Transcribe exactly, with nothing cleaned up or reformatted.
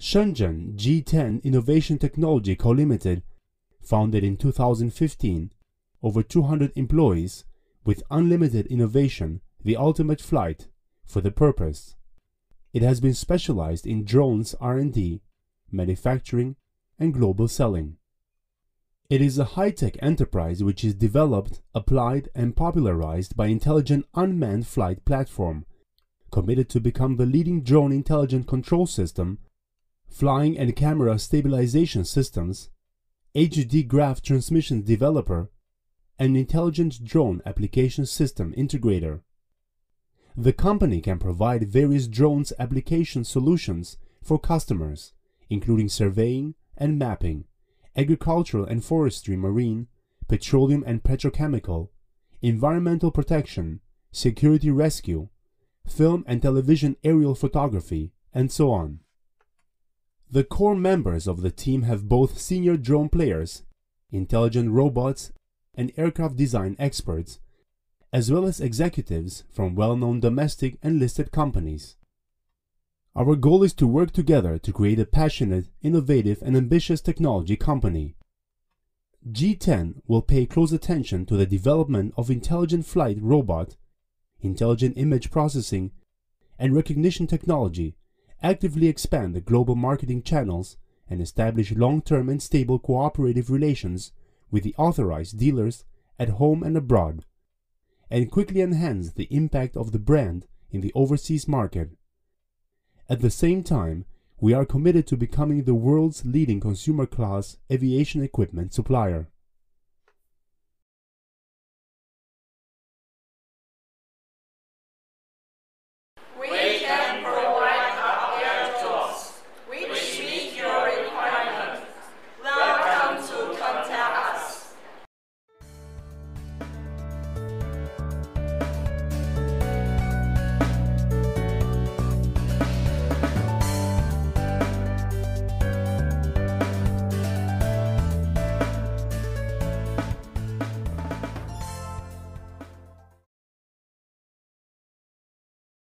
Shenzhen G ten Innovation Technology Co., Limited, founded in two thousand fifteen, over two hundred employees, with unlimited innovation, the ultimate flight, for the purpose. It has been specialized in drones R and D, manufacturing, and global selling. It is a high-tech enterprise which is developed, applied, and popularized by Intelligent Unmanned Flight Platform, committed to become the leading drone intelligent control system, flying and camera stabilization systems, H D graph transmission developer, and intelligent drone application system integrator. The company can provide various drones application solutions for customers, including surveying and mapping, agricultural and forestry marine, petroleum and petrochemical, environmental protection, security rescue, film and television aerial photography, and so on. The core members of the team have both senior drone players, intelligent robots, and aircraft design experts, as well as executives from well-known domestic and listed companies. Our goal is to work together to create a passionate, innovative, and ambitious technology company. G ten will pay close attention to the development of intelligent flight robot, intelligent image processing, and recognition technology, actively expand the global marketing channels, and establish long-term and stable cooperative relations with the authorized dealers at home and abroad, and quickly enhance the impact of the brand in the overseas market. At the same time, we are committed to becoming the world's leading consumer class aviation equipment supplier.